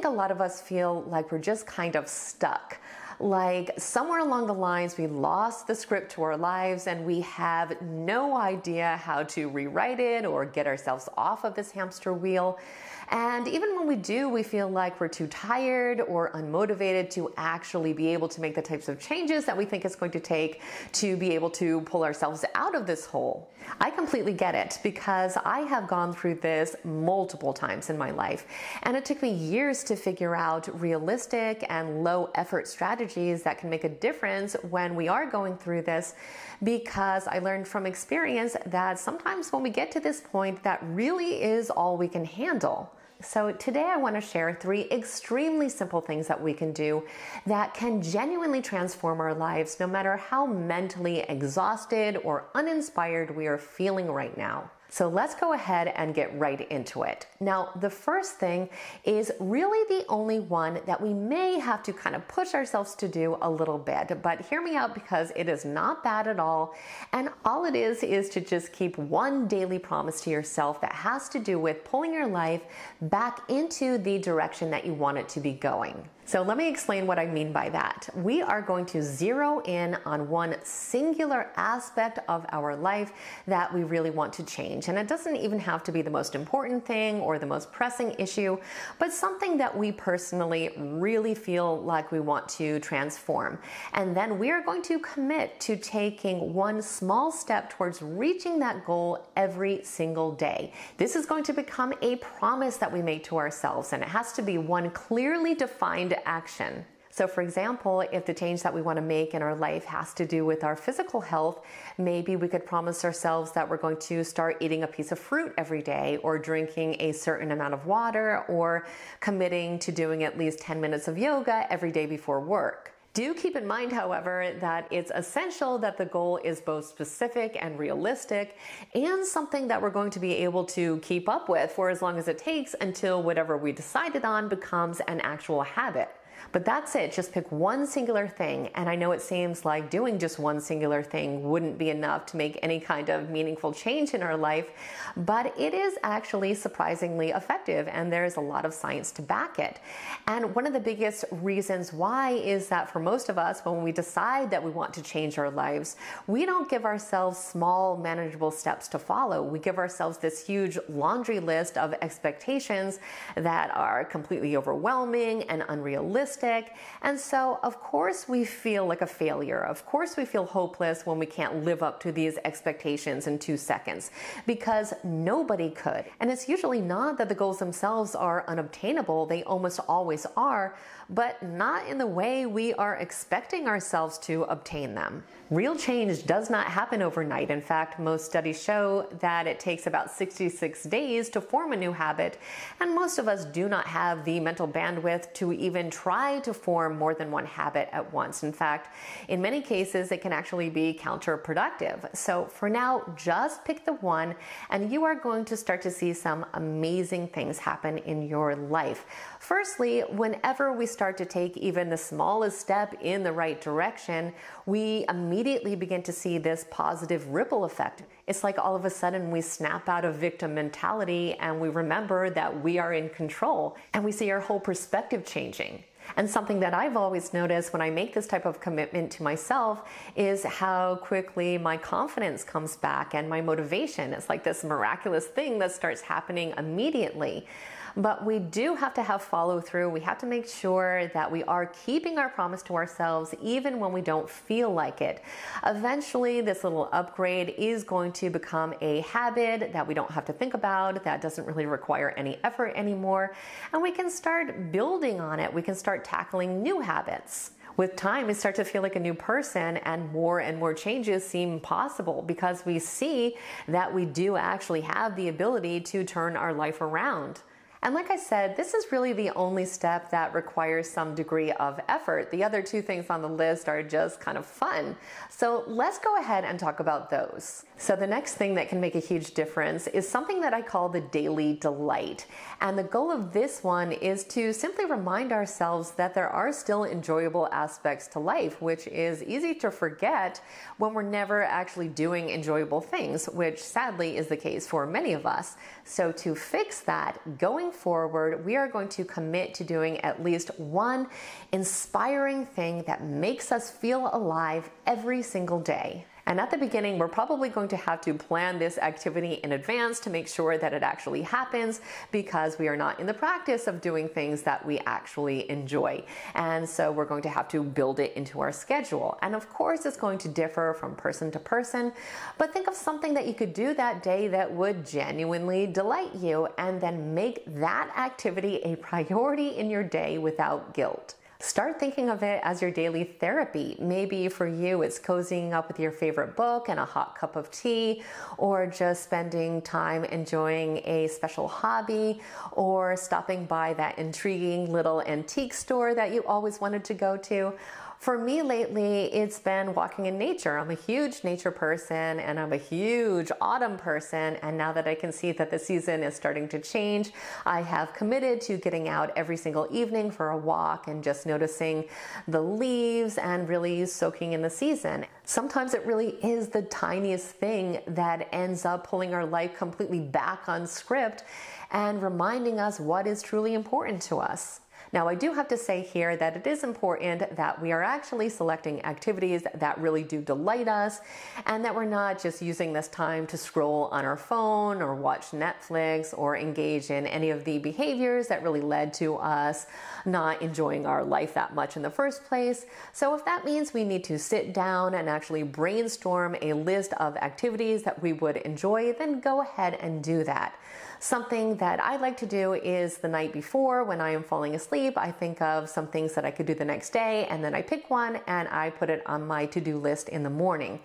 think a lot of us feel like we're just kind of stuck. Like somewhere along the lines, we lost the script to our lives and we have no idea how to rewrite it or get ourselves off of this hamster wheel. And even when we do, we feel like we're too tired or unmotivated to actually be able to make the types of changes that we think it's going to take to be able to pull ourselves out of this hole. I completely get it because I have gone through this multiple times in my life. And it took me years to figure out realistic and low effort strategies that can make a difference when we are going through this, because I learned from experience that sometimes when we get to this point, that really is all we can handle. So today I want to share 3 extremely simple things that we can do that can genuinely transform our lives, no matter how mentally exhausted or uninspired we are feeling right now. So let's go ahead and get right into it. Now, the first thing is really the only one that we may have to kind of push ourselves to do a little bit, but hear me out because it is not bad at all. And all it is to just keep one daily promise to yourself that has to do with pulling your life back into the direction that you want it to be going. So let me explain what I mean by that. We are going to zero in on one singular aspect of our life that we really want to change. And it doesn't even have to be the most important thing or the most pressing issue, but something that we personally really feel like we want to transform. And then we are going to commit to taking one small step towards reaching that goal every single day. This is going to become a promise that we make to ourselves, and it has to be one clearly defined action. So for example, if the change that we want to make in our life has to do with our physical health, maybe we could promise ourselves that we're going to start eating a piece of fruit every day, or drinking a certain amount of water, or committing to doing at least 10 minutes of yoga every day before work. Do keep in mind, however, that it's essential that the goal is both specific and realistic, and something that we're going to be able to keep up with for as long as it takes until whatever we decided on becomes an actual habit. But that's it. Just pick one singular thing. And I know it seems like doing just one singular thing wouldn't be enough to make any kind of meaningful change in our life, but it is actually surprisingly effective, and there's a lot of science to back it. And one of the biggest reasons why is that for most of us, when we decide that we want to change our lives, we don't give ourselves small, manageable steps to follow. We give ourselves this huge laundry list of expectations that are completely overwhelming and unrealistic. And so, of course, we feel like a failure. Of course, we feel hopeless when we can't live up to these expectations in 2 seconds, because nobody could. And it's usually not that the goals themselves are unobtainable. They almost always are, but not in the way we are expecting ourselves to obtain them. Real change does not happen overnight. In fact, most studies show that it takes about 66 days to form a new habit, and most of us do not have the mental bandwidth to even try to form more than one habit at once. In fact, in many cases, it can actually be counterproductive. So for now, just pick the one, and you are going to start to see some amazing things happen in your life. Firstly, whenever we start to take even the smallest step in the right direction, we immediately begin to see this positive ripple effect. It's like all of a sudden we snap out of victim mentality and we remember that we are in control, and we see our whole perspective changing. And something that I've always noticed when I make this type of commitment to myself is how quickly my confidence comes back and my motivation. It's like this miraculous thing that starts happening immediately. But we do have to have follow through. We have to make sure that we are keeping our promise to ourselves even when we don't feel like it. Eventually, this little upgrade is going to become a habit that we don't have to think about, that doesn't really require any effort anymore. And we can start building on it. We can start tackling new habits. With time, we start to feel like a new person, and more changes seem possible because we see that we do actually have the ability to turn our life around. And like I said, this is really the only step that requires some degree of effort. The other 2 things on the list are just kind of fun. So let's go ahead and talk about those. So the next thing that can make a huge difference is something that I call the daily delight. And the goal of this one is to simply remind ourselves that there are still enjoyable aspects to life, which is easy to forget when we're never actually doing enjoyable things, which sadly is the case for many of us. So to fix that, going forward, we are going to commit to doing at least one inspiring thing that makes us feel alive every single day. And at the beginning, we're probably going to have to plan this activity in advance to make sure that it actually happens, because we are not in the practice of doing things that we actually enjoy. And so we're going to have to build it into our schedule. And of course, it's going to differ from person to person, but think of something that you could do that day that would genuinely delight you, and then make that activity a priority in your day without guilt. Start thinking of it as your daily therapy. Maybe for you, it's cozying up with your favorite book and a hot cup of tea, or just spending time enjoying a special hobby, or stopping by that intriguing little antique store that you always wanted to go to. For me lately, it's been walking in nature. I'm a huge nature person, and I'm a huge autumn person. And now that I can see that the season is starting to change, I have committed to getting out every single evening for a walk and just noticing the leaves and really soaking in the season. Sometimes it really is the tiniest thing that ends up pulling our life completely back on script and reminding us what is truly important to us. Now, I do have to say here that it is important that we are actually selecting activities that really do delight us, and that we're not just using this time to scroll on our phone or watch Netflix or engage in any of the behaviors that really led to us not enjoying our life that much in the first place. So if that means we need to sit down and actually brainstorm a list of activities that we would enjoy, then go ahead and do that. Something that I like to do is the night before, when I am falling asleep, I think of some things that I could do the next day, and then I pick one and I put it on my to-do list in the morning.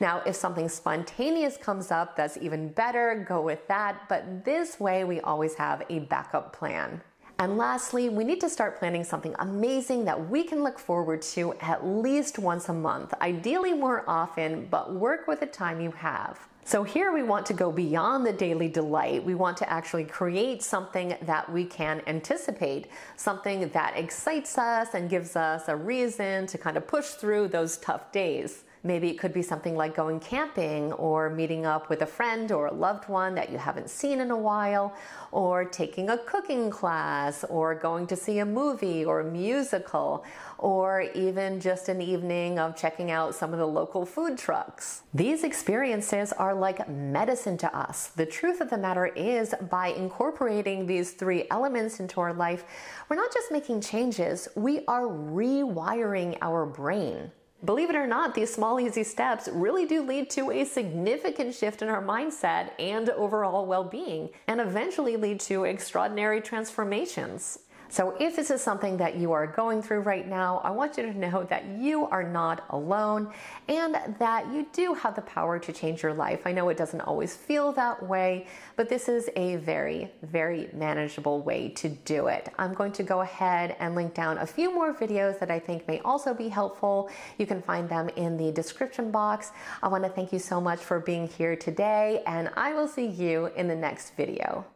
Now, if something spontaneous comes up, that's even better, go with that. But this way, we always have a backup plan. And lastly, we need to start planning something amazing that we can look forward to at least once a month, ideally more often, but work with the time you have. So here we want to go beyond the daily delight. We want to actually create something that we can anticipate, something that excites us and gives us a reason to kind of push through those tough days. Maybe it could be something like going camping, or meeting up with a friend or a loved one that you haven't seen in a while, or taking a cooking class, or going to see a movie or a musical, or even just an evening of checking out some of the local food trucks. These experiences are like medicine to us. The truth of the matter is, by incorporating these three elements into our life, we're not just making changes, we are rewiring our brain. Believe it or not, these small, easy steps really do lead to a significant shift in our mindset and overall well-being, and eventually lead to extraordinary transformations. So if this is something that you are going through right now, I want you to know that you are not alone, and that you do have the power to change your life. I know it doesn't always feel that way, but this is a very, very manageable way to do it. I'm going to go ahead and link down a few more videos that I think may also be helpful. You can find them in the description box. I want to thank you so much for being here today, and I will see you in the next video.